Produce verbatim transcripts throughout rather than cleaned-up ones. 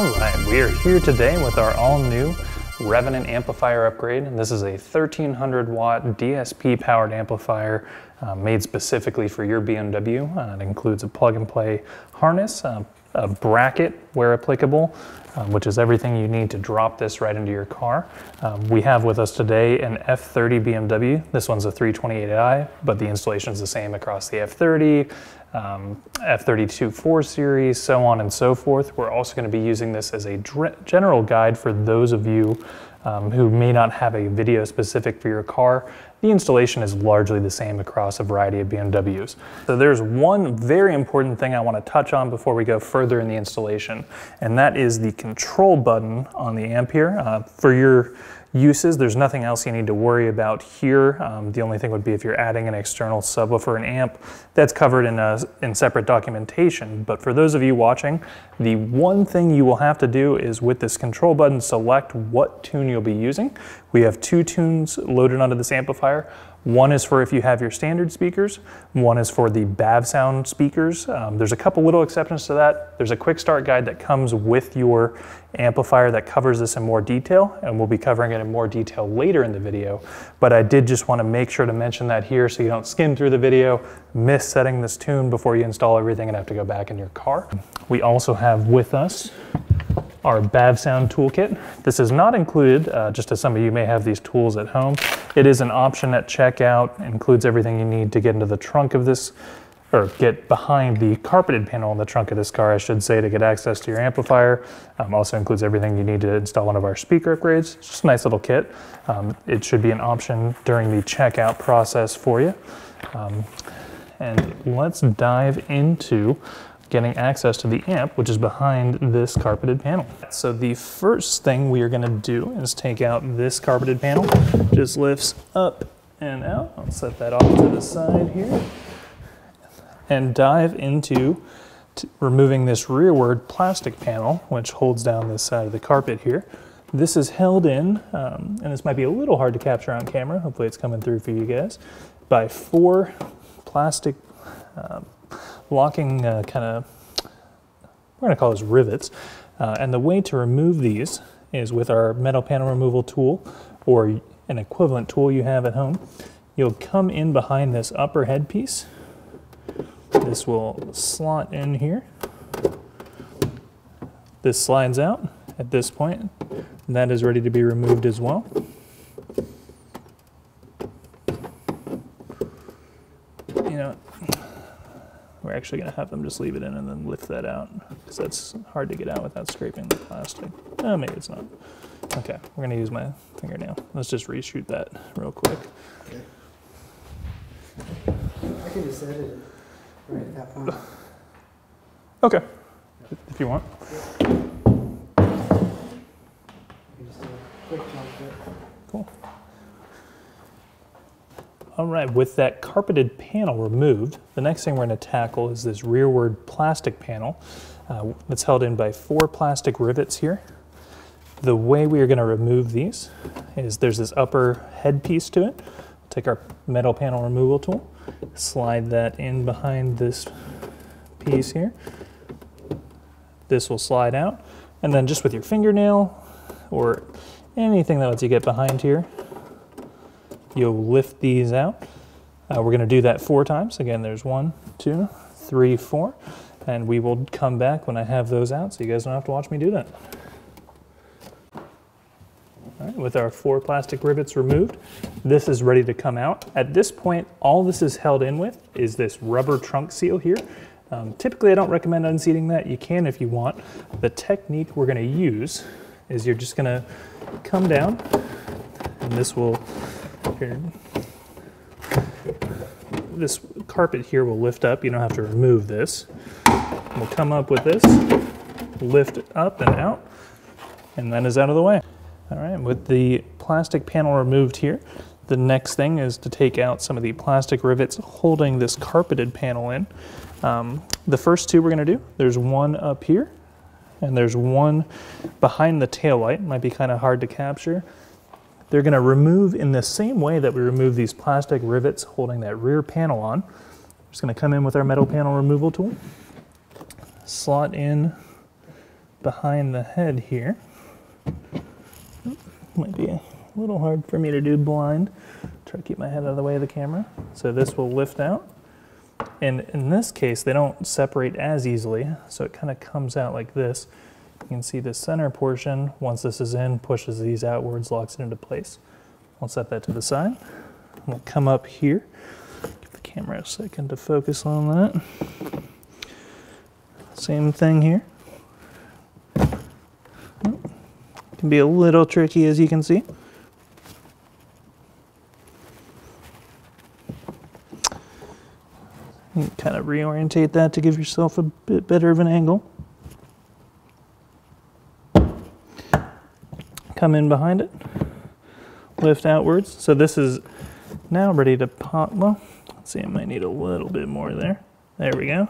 Alright, we are here today with our all-new Revenant amplifier upgrade. This is a thirteen hundred watt D S P powered amplifier uh, made specifically for your B M W. Uh, it includes a plug-and-play harness, uh, a bracket where applicable, uh, which is everything you need to drop this right into your car. Uh, we have with us today an F thirty B M W. This one's a three twenty-eight i, but the installation is the same across the F thirty, um, F thirty-two four series, so on and so forth. We're also going to be using this as a general guide for those of you um, who may not have a video specific for your car. The installation is largely the same across a variety of B M Ws. So there's one very important thing I want to touch on before we go further in the installation, and that is the control button on the amp here. Uh, for your uses, there's nothing else you need to worry about here. Um, the only thing would be if you're adding an external subwoofer and amp. That's covered in, a, in separate documentation, but for those of you watching, the one thing you will have to do is with this control button, select what tune you'll be using. We have two tunes loaded onto this amplifier. One is for if you have your standard speakers, one is for the BAVSOUND speakers. Um, there's a couple little exceptions to that. There's a quick start guide that comes with your amplifier that covers this in more detail, and we'll be covering it in more detail later in the video, but I did just want to make sure to mention that here so you don't skim through the video, miss setting this tune before you install everything and have to go back in your car. We also have with us our BAVSOUND toolkit. This is not included, uh, just as some of you may have these tools at home. It is an option at checkout, includes everything you need to get into the trunk of this, or get behind the carpeted panel in the trunk of this car, I should say, to get access to your amplifier. Um, also includes everything you need to install one of our speaker upgrades. It's just a nice little kit. Um, it should be an option during the checkout process for you. Um, and let's dive into getting access to the amp, which is behind this carpeted panel. So the first thing we are gonna do is take out this carpeted panel. Just lifts up and out. I'll set that off to the side here and dive into removing this rearward plastic panel, which holds down this side of the carpet here. This is held in, um, and this might be a little hard to capture on camera. Hopefully it's coming through for you guys, by four plastic, um, locking uh, kind of, we're gonna call those rivets. Uh, and the way to remove these is with our metal panel removal tool or an equivalent tool you have at home. You'll come in behind this upper headpiece. This will slot in here. This slides out at this point, and that is ready to be removed as well. You know, we're actually going to have them just leave it in and then lift that out, because that's hard to get out without scraping the plastic. Oh, maybe it's not. Okay, we're going to use my fingernail. Let's just reshoot that real quick. Okay. I can just edit it right at that point. Okay, if you want. Yeah. Cool. All right, with that carpeted panel removed, the next thing we're gonna tackle is this rearward plastic panel uh, that's held in by four plastic rivets here. The way we are gonna remove these is there's this upper headpiece to it. Take our metal panel removal tool, slide that in behind this piece here. This will slide out, and then just with your fingernail or anything that lets you get behind here, you'll lift these out. Uh, we're gonna do that four times. Again, there's one, two, three, four, and we will come back when I have those out so you guys don't have to watch me do that. All right, with our four plastic rivets removed, this is ready to come out. At this point, all this is held in with is this rubber trunk seal here. Um, typically, I don't recommend unseating that. You can if you want. The technique we're gonna use is you're just gonna come down, and this will, Here. This carpet here will lift up. You don't have to remove this. We'll come up with this, lift up and out, and that is out of the way. All right, with the plastic panel removed here, the next thing is to take out some of the plastic rivets holding this carpeted panel in. Um, the first two we're gonna do, there's one up here, and there's one behind the taillight. Might be kind of hard to capture. They're gonna remove in the same way that we remove these plastic rivets holding that rear panel on. Just gonna come in with our metal panel removal tool, slot in behind the head here. Might be a little hard for me to do blind. Try to keep my head out of the way of the camera. So this will lift out. And in this case, they don't separate as easily, so it kind of comes out like this. You can see the center portion, once this is in, pushes these outwards, locks it into place. I'll set that to the side. We'll come up here. Give the camera a second to focus on that. Same thing here. It can be a little tricky, as you can see. You can kind of reorientate that to give yourself a bit better of an angle. Come in behind it, lift outwards. So this is now ready to pop. Well, let's see, I might need a little bit more there. There we go.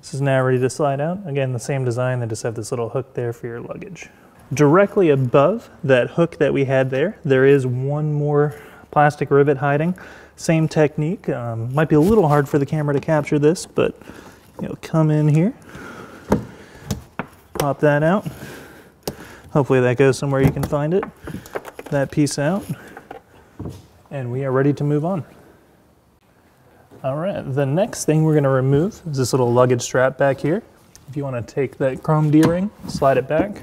This is now ready to slide out. Again, the same design, they just have this little hook there for your luggage. Directly above that hook that we had there, there is one more plastic rivet hiding. Same technique. Um, might be a little hard for the camera to capture this, but you know, come in here, pop that out. Hopefully that goes somewhere you can find it. That piece out, and we are ready to move on. All right, the next thing we're going to remove is this little luggage strap back here. If you want to take that chrome D-ring, slide it back,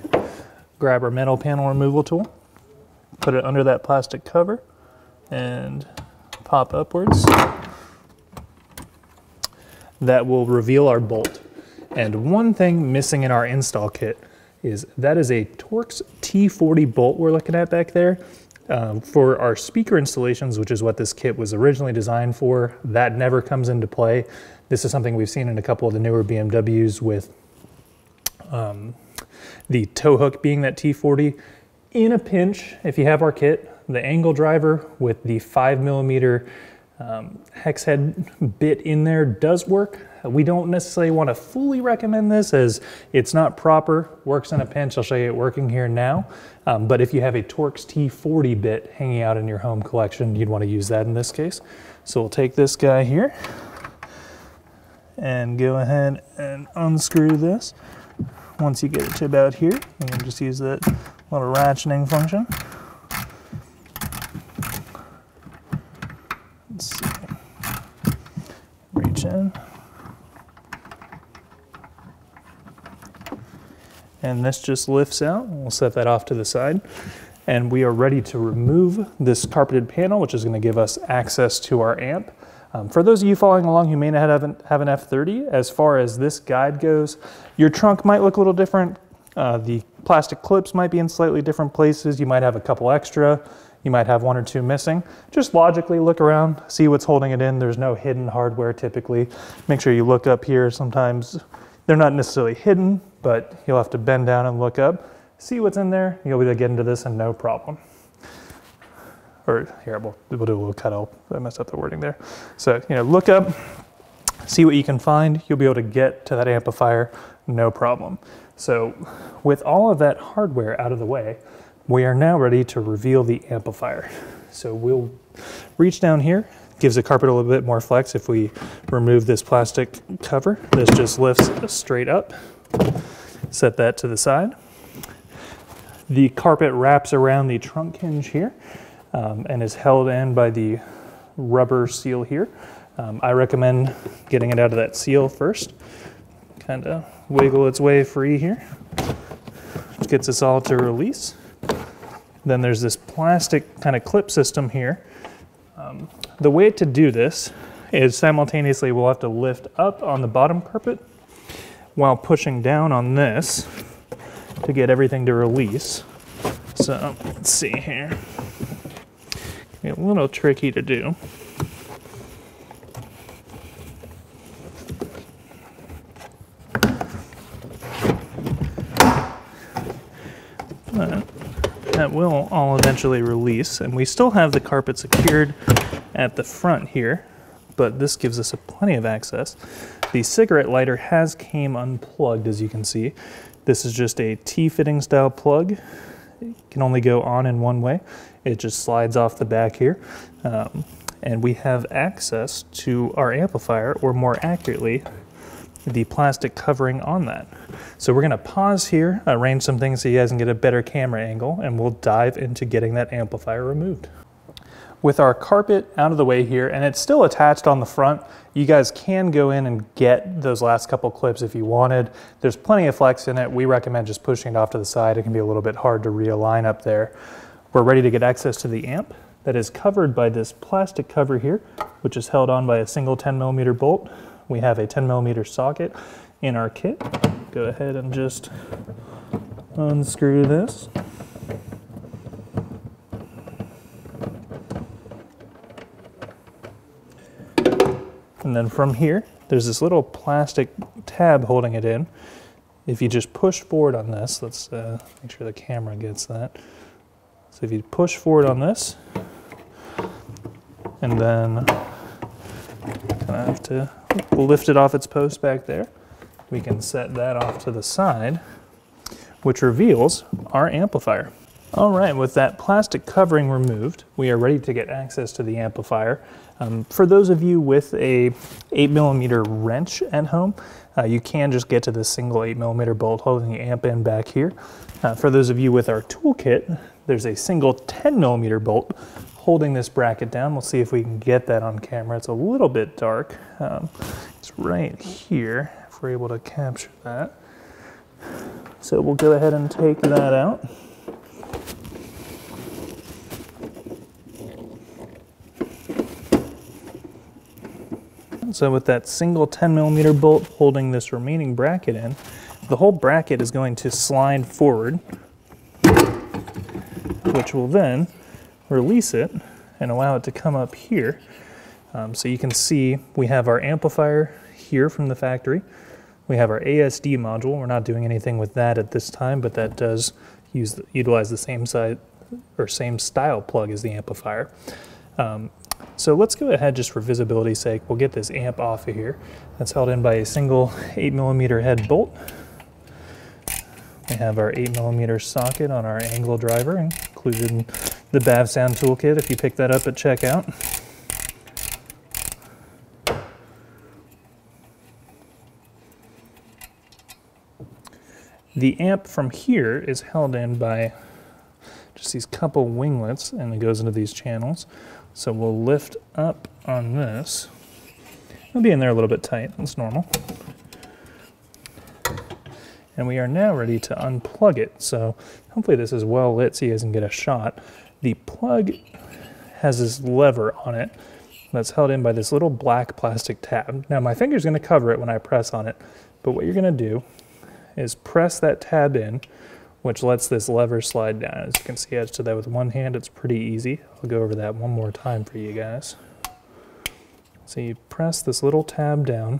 grab our metal panel removal tool, put it under that plastic cover, and pop upwards. That will reveal our bolt. And one thing missing in our install kit is that is a Torx T forty bolt we're looking at back there. Uh, for our speaker installations, which is what this kit was originally designed for, that never comes into play. This is something we've seen in a couple of the newer B M Ws with um, the tow hook being that T forty. In a pinch, if you have our kit, the angle driver with the five millimeter um, hex head bit in there does work. We don't necessarily want to fully recommend this as it's not proper, works in a pinch. I'll show you it working here now. Um, but if you have a Torx T forty bit hanging out in your home collection, you'd want to use that in this case. So we'll take this guy here and go ahead and unscrew this. Once you get it to about here, you can just use that little ratcheting function. Let's see. Reach in. And this just lifts out. We'll set that off to the side. And we are ready to remove this carpeted panel, which is going to give us access to our amp. Um, for those of you following along who may not have an, have an F thirty, as far as this guide goes, your trunk might look a little different. Uh, the plastic clips might be in slightly different places. You might have a couple extra. You might have one or two missing. Just logically look around, see what's holding it in. There's no hidden hardware typically. Make sure you look up here. Sometimes they're not necessarily hidden, but you'll have to bend down and look up, see what's in there. You'll be able to get into this and no problem. Or here, we'll, we'll do a little cutout. I messed up the wording there. So, you know, look up, see what you can find. You'll be able to get to that amplifier, no problem. So with all of that hardware out of the way, we are now ready to reveal the amplifier. So we'll reach down here. Gives the carpet a little bit more flex if we remove this plastic cover. This just lifts straight up. Set that to the side. The carpet wraps around the trunk hinge here um, and is held in by the rubber seal here. Um, I recommend getting it out of that seal first. Kind of wiggle its way free here. Gets us all to release. Then there's this plastic kind of clip system here. Um, the way to do this is simultaneously we'll have to lift up on the bottom carpet while pushing down on this to get everything to release. So let's see here. It's gonna be a little tricky to do. But that will all eventually release, and we still have the carpet secured at the front here, but this gives us a plenty of access. The cigarette lighter has came unplugged, as you can see. This is just a T-fitting style plug. It can only go on in one way. It just slides off the back here, um, and we have access to our amplifier, or more accurately, the plastic covering on that. So we're going to pause here, arrange some things so you guys can get a better camera angle, and we'll dive into getting that amplifier removed. With our carpet out of the way here, and it's still attached on the front, you guys can go in and get those last couple clips if you wanted. There's plenty of flex in it. We recommend just pushing it off to the side. It can be a little bit hard to realign up there. We're ready to get access to the amp that is covered by this plastic cover here, which is held on by a single ten millimeter bolt. We have a ten millimeter socket in our kit. Go ahead and just unscrew this. And then from here, there's this little plastic tab holding it in. If you just push forward on this, let's uh, make sure the camera gets that. So if you push forward on this, and then I have to lift it off its post back there, we can set that off to the side, which reveals our amplifier. All right, with that plastic covering removed, we are ready to get access to the amplifier. Um, for those of you with a eight millimeter wrench at home, uh, you can just get to the single eight millimeter bolt holding the amp in back here. Uh, for those of you with our toolkit, there's a single ten millimeter bolt holding this bracket down. We'll see if we can get that on camera. It's a little bit dark. Um, it's right here, if we're able to capture that. So we'll go ahead and take that out. So with that single ten millimeter bolt holding this remaining bracket in, the whole bracket is going to slide forward, which will then release it and allow it to come up here. Um, so you can see we have our amplifier here from the factory. We have our A S D module. We're not doing anything with that at this time, but that does use the, utilize the same size or same style plug as the amplifier. Um, So let's go ahead, just for visibility's sake, we'll get this amp off of here. That's held in by a single eight millimeter head bolt. We have our eight millimeter socket on our angle driver, included in the BAVSOUND toolkit if you pick that up at checkout. The amp from here is held in by just these couple winglets, and it goes into these channels. So we'll lift up on this. It'll be in there a little bit tight, that's normal. And we are now ready to unplug it. So hopefully this is well lit so you guys can get a shot. The plug has this lever on it that's held in by this little black plastic tab. Now my finger's gonna cover it when I press on it, but what you're gonna do is press that tab in, which lets this lever slide down. As you can see, I just did that with one hand. It's pretty easy. I'll go over that one more time for you guys. So you press this little tab down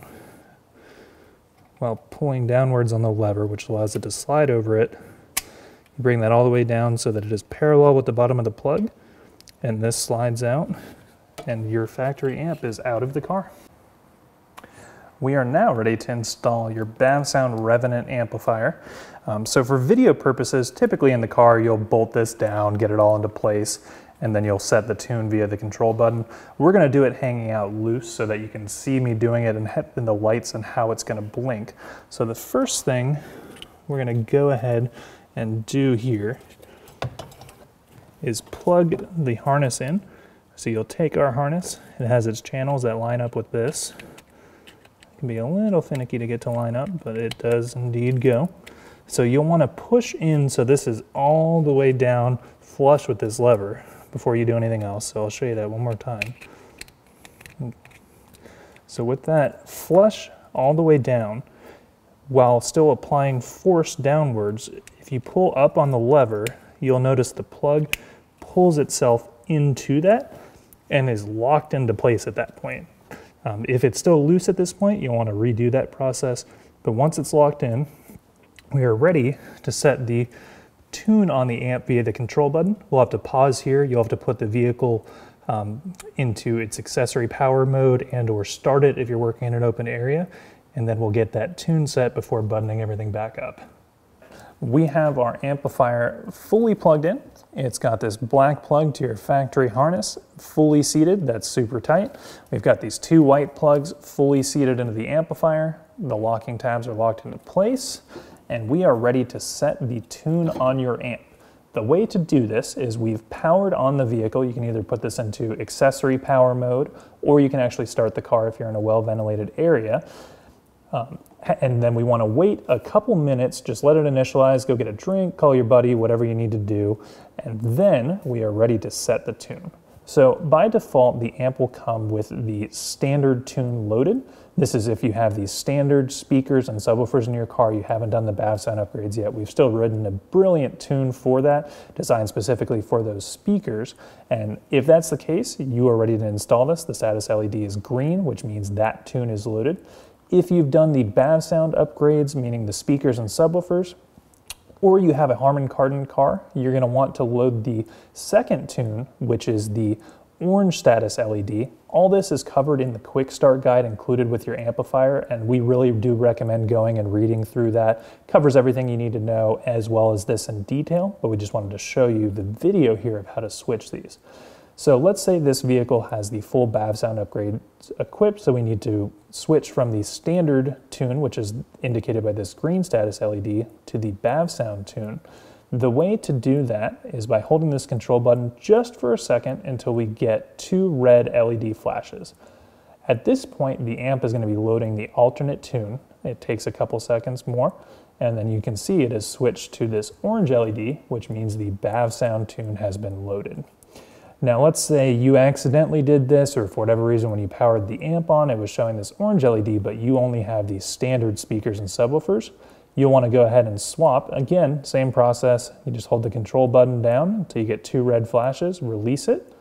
while pulling downwards on the lever, which allows it to slide over it. You bring that all the way down so that it is parallel with the bottom of the plug, and this slides out, and your factory amp is out of the car. We are now ready to install your BAVSOUND Revenant amplifier. Um, so for video purposes, typically in the car, you'll bolt this down, get it all into place, and then you'll set the tune via the control button. We're gonna do it hanging out loose so that you can see me doing it and in the lights and how it's gonna blink. So the first thing we're gonna go ahead and do here is plug the harness in. So you'll take our harness, it has its channels that line up with this. Can be a little finicky to get to line up, but it does indeed go. So you'll want to push in so this is all the way down flush with this lever before you do anything else. So I'll show you that one more time. So with that flush all the way down while still applying force downwards, if you pull up on the lever, you'll notice the plug pulls itself into that and is locked into place at that point. Um, if it's still loose at this point, you'll want to redo that process. But once it's locked in, we are ready to set the tune on the amp via the control button. We'll have to pause here. You'll have to put the vehicle um, into its accessory power mode and or start it if you're working in an open area. And then we'll get that tune set before buttoning everything back up. we have our amplifier fully plugged in. It's got this black plug to your factory harness, fully seated, that's super tight. We've got these two white plugs fully seated into the amplifier. The locking tabs are locked into place, and we are ready to set the tune on your amp. The way to do this is we've powered on the vehicle. You can either put this into accessory power mode, or you can actually start the car if you're in a well-ventilated area. Um, and then we want to wait a couple minutes, just let it initialize, go get a drink, call your buddy, whatever you need to do, and then we are ready to set the tune. So by default, the amp will come with the standard tune loaded. This is if you have these standard speakers and subwoofers in your car, you haven't done the BAVSOUND upgrades yet. We've still written a brilliant tune for that, designed specifically for those speakers. And if that's the case, you are ready to install this. The status L E D is green, which means that tune is loaded. If you've done the BAVSOUND upgrades, meaning the speakers and subwoofers, or you have a Harman Kardon car, you're gonna want to load the second tune, which is the orange status L E D. All this is covered in the quick start guide included with your amplifier, and we really do recommend going and reading through that. Covers everything you need to know as well as this in detail, but we just wanted to show you the video here of how to switch these. So let's say this vehicle has the full BAVSOUND upgrade equipped, so we need to switch from the standard tune, which is indicated by this green status L E D, to the BAVSOUND tune. The way to do that is by holding this control button just for a second until we get two red L E D flashes. At this point, the amp is going to be loading the alternate tune. It takes a couple seconds more, and then you can see it has switched to this orange L E D, which means the BAVSOUND tune has been loaded. Now let's say you accidentally did this, or for whatever reason when you powered the amp on, it was showing this orange L E D, but you only have these standard speakers and subwoofers. You'll want to go ahead and swap. Again, same process. You just hold the control button down until you get two red flashes, release it,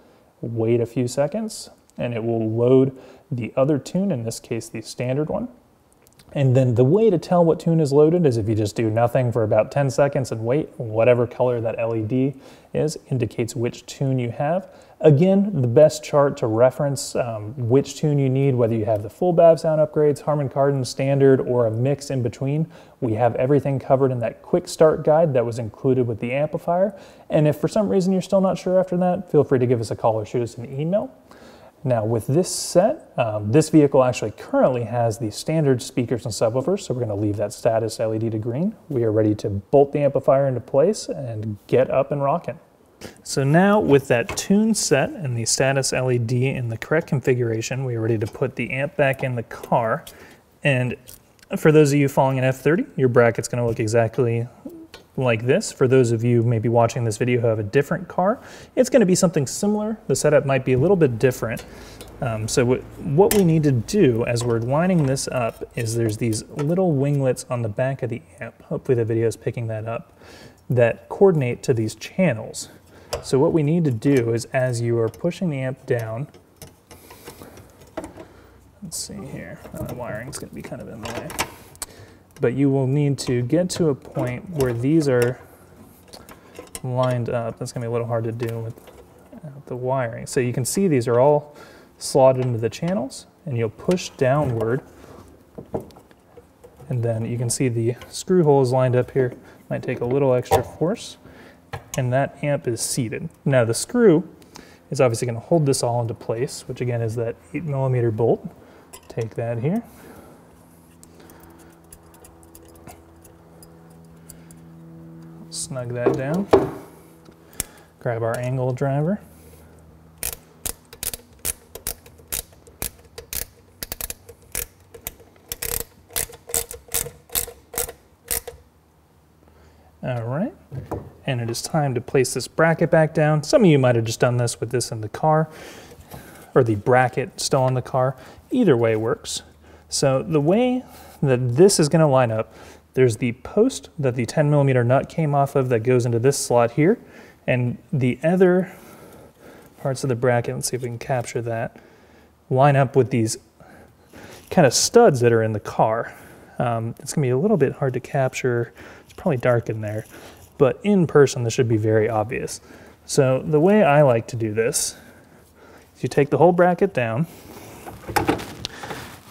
wait a few seconds, and it will load the other tune, in this case the standard one. And then the way to tell what tune is loaded is if you just do nothing for about ten seconds and wait, whatever color that L E D is indicates which tune you have. Again, the best chart to reference um, which tune you need, whether you have the full BAVSOUND upgrades, Harman Kardon standard, or a mix in between. We have everything covered in that quick start guide that was included with the amplifier. And if for some reason you're still not sure after that, feel free to give us a call or shoot us an email. Now with this set, um, this vehicle actually currently has the standard speakers and subwoofers, so we're going to leave that status L E D to green. We are ready to bolt the amplifier into place and get up and rocking. So now with that tune set and the status L E D in the correct configuration, we are ready to put the amp back in the car. And for those of you following an F thirty, your bracket's going to look exactly like this. For those of you maybe watching this video who have a different car, it's going to be something similar. The setup might be a little bit different. Um, so what we need to do as we're lining this up is there's these little winglets on the back of the amp, hopefully the video is picking that up, that coordinate to these channels. So what we need to do is as you are pushing the amp down, let's see here, uh, the wiring's going to be kind of in the way. But you will need to get to a point where these are lined up. That's gonna be a little hard to do with the wiring. So you can see these are all slotted into the channels, and you'll push downward. And then you can see the screw hole is lined up here. Might take a little extra force. And that amp is seated. Now the screw is obviously gonna hold this all into place, which again is that eight millimeter bolt. Take that here. Snug that down, grab our angle driver, all right, and it is time to place this bracket back down. Some of you might have just done this with this in the car, or the bracket still on the car, either way works. So the way that this is going to line up, there's the post that the ten millimeter nut came off of that goes into this slot here, and the other parts of the bracket, let's see if we can capture that, line up with these kind of studs that are in the car. Um, it's going to be a little bit hard to capture, it's probably dark in there, but in person this should be very obvious. So the way I like to do this is you take the whole bracket down,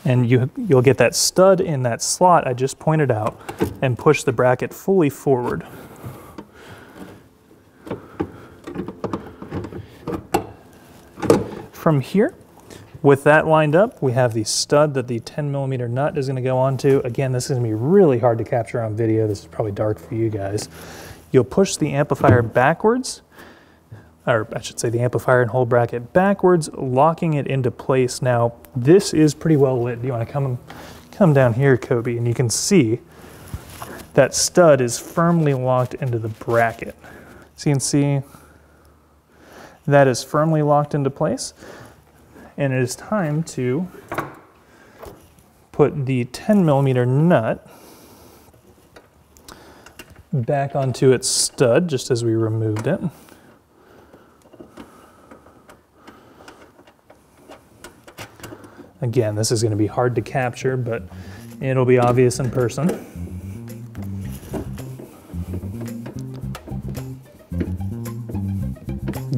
and you, you'll get that stud in that slot I just pointed out and push the bracket fully forward. From here, with that lined up, we have the stud that the ten millimeter nut is going to go onto. Again, this is going to be really hard to capture on video. This is probably dark for you guys. You'll push the amplifier backwards, or I should say the amplifier and whole bracket backwards, locking it into place. Now, this is pretty well lit. You want to come, come down here, Kobe, and you can see that stud is firmly locked into the bracket. So you can see that is firmly locked into place. And it is time to put the ten millimeter nut back onto its stud, just as we removed it. Again, this is going to be hard to capture, but it'll be obvious in person.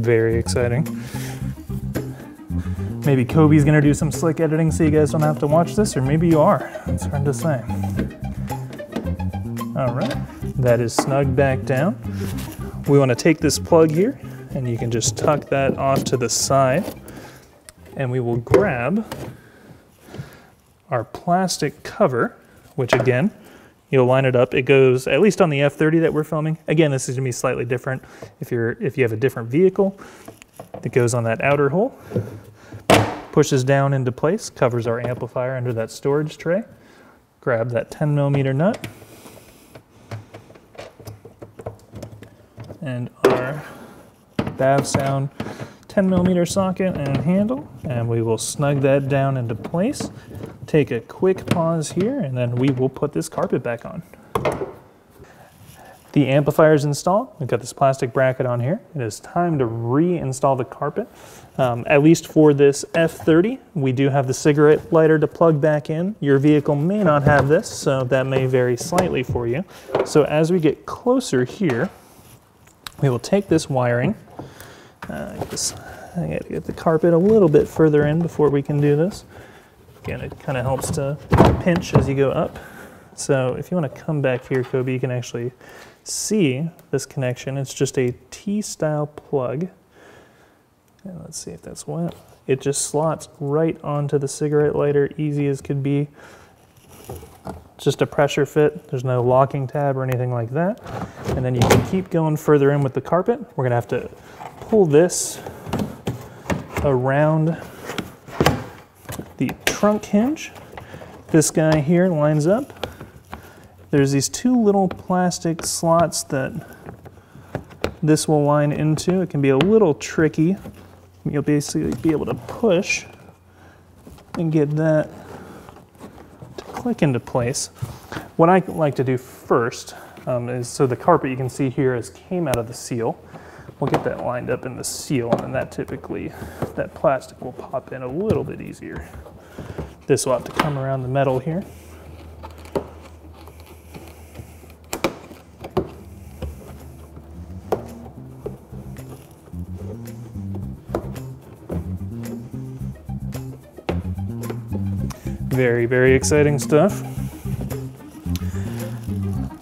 Very exciting. Maybe Kobe's going to do some slick editing so you guys don't have to watch this, or maybe you are. It's hard to say. All right, that is snugged back down. We want to take this plug here, and you can just tuck that off to the side, and we will grab our plastic cover, which again, you'll line it up. It goes, at least on the F thirty that we're filming. Again, this is gonna be slightly different if you're if you have a different vehicle. It goes on that outer hole, pushes down into place, covers our amplifier under that storage tray. Grab that ten millimeter nut and our BAVSOUND ten millimeter socket and handle, and we will snug that down into place. Take a quick pause here, and then we will put this carpet back on. The amplifier is installed. We've got this plastic bracket on here. It is time to reinstall the carpet. Um, at least for this F thirty, we do have the cigarette lighter to plug back in. Your vehicle may not have this, so that may vary slightly for you. So as we get closer here, we will take this wiring. Uh, get this, I gotta get the carpet a little bit further in before we can do this. Again, it kind of helps to pinch as you go up. So if you want to come back here, Kobe, you can actually see this connection. It's just a T-style plug. And let's see if that's what. It just slots right onto the cigarette lighter, easy as could be. Just a pressure fit. There's no locking tab or anything like that. And then you can keep going further in with the carpet. We're going to have to pull this around the trunk hinge. This guy here lines up. There's these two little plastic slots that this will line into. It can be a little tricky. You'll basically be able to push and get that to click into place. What I like to do first um, is, so the carpet you can see here is came out of the seal. We'll get that lined up in the seal, and then that typically, that plastic will pop in a little bit easier. This will have to come around the metal here. Very, very exciting stuff.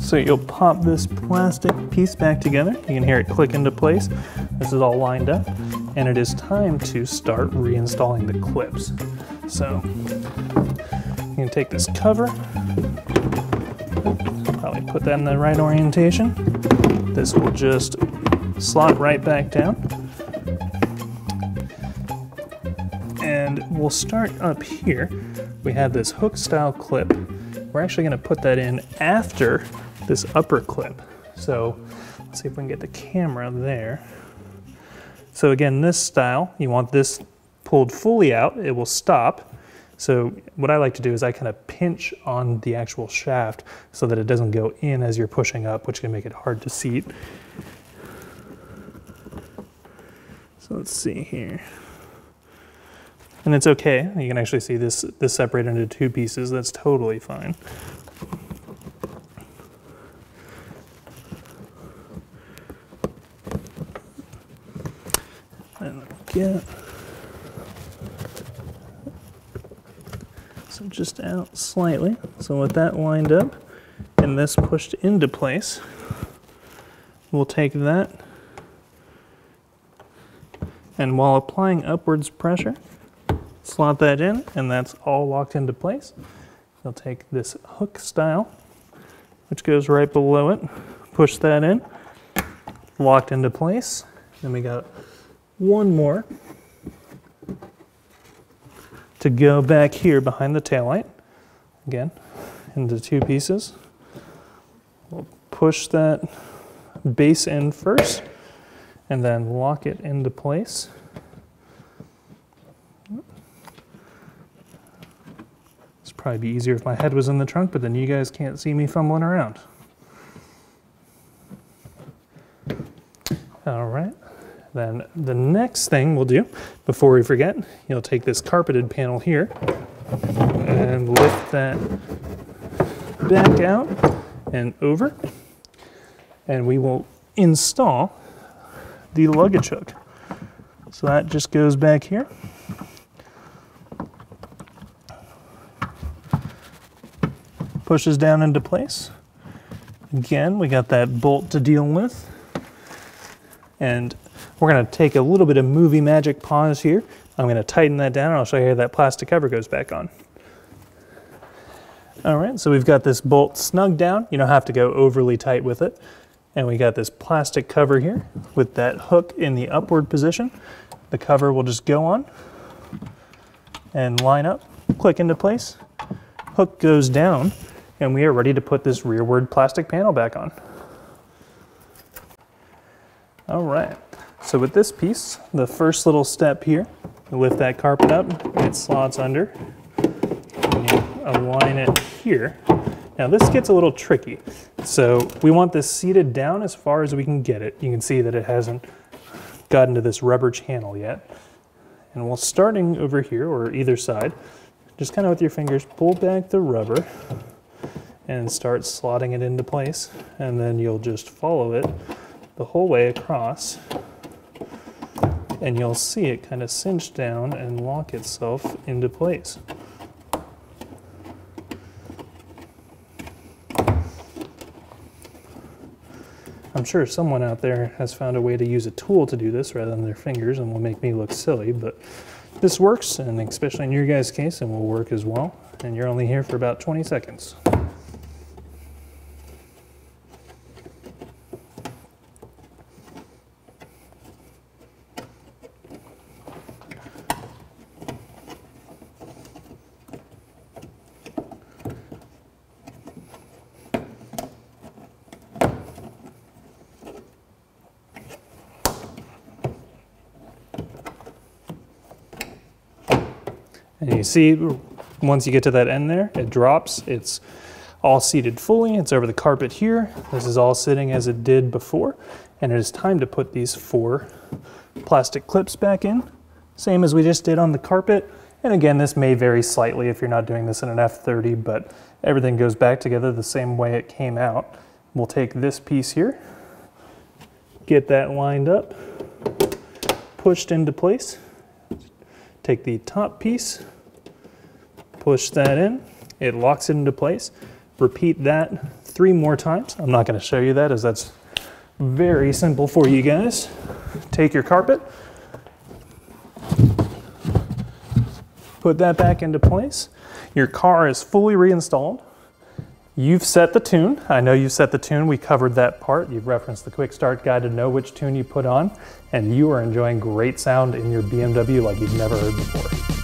So you'll pop this plastic piece back together. You can hear it click into place. This is all lined up, and it is time to start reinstalling the clips. So you can take this cover, probably put that in the right orientation. This will just slot right back down. And we'll start up here. We have this hook style clip. We're actually gonna put that in after this upper clip. So let's see if we can get the camera there. So again, this style, you want this pulled fully out, it will stop. So what I like to do is I kind of pinch on the actual shaft so that it doesn't go in as you're pushing up, which can make it hard to seat. So let's see here. And it's okay, you can actually see this, this separated into two pieces, that's totally fine. And get, so just out slightly. So with that lined up and this pushed into place, we'll take that, and while applying upwards pressure, slot that in, and that's all locked into place. You'll take this hook style, which goes right below it, push that in, locked into place. Then we got one more to go back here behind the taillight, again, into two pieces. We'll push that base in first, and then lock it into place. This would probably be easier if my head was in the trunk, but then you guys can't see me fumbling around. All right, then the next thing we'll do, before we forget, you'll take this carpeted panel here and lift that back out and over, and we will install the luggage hook. So that just goes back here. Pushes down into place. Again, we got that bolt to deal with. And we're gonna take a little bit of movie magic pause here. I'm gonna tighten that down and I'll show you how that plastic cover goes back on. All right, so we've got this bolt snug down. You don't have to go overly tight with it. And we got this plastic cover here with that hook in the upward position. The cover will just go on and line up, click into place. Hook goes down, and we are ready to put this rearward plastic panel back on. All right, so with this piece, the first little step here, you lift that carpet up, it slots under, and you align it here. Now this gets a little tricky. So we want this seated down as far as we can get it. You can see that it hasn't gotten to this rubber channel yet. And while starting over here or either side, just kind of with your fingers, pull back the rubber and start slotting it into place. And then you'll just follow it the whole way across, and you'll see it kind of cinch down and lock itself into place. I'm sure someone out there has found a way to use a tool to do this rather than their fingers, and will make me look silly, but this works, and especially in your guys' case, and will work as well. And you're only here for about twenty seconds. And you see, once you get to that end there, it drops. It's all seated fully. It's over the carpet here. This is all sitting as it did before. And it is time to put these four plastic clips back in, same as we just did on the carpet. And again, this may vary slightly if you're not doing this in an F thirty, but everything goes back together the same way it came out. We'll take this piece here, get that lined up, pushed into place. Take the top piece, push that in, it locks it into place. Repeat that three more times. I'm not gonna show you that, as that's very simple for you guys. Take your carpet, put that back into place. Your car is fully reinstalled. You've set the tune. I know you've set the tune. We covered that part. You've referenced the quick start guide to know which tune you put on, and you are enjoying great sound in your B M W like you've never heard before.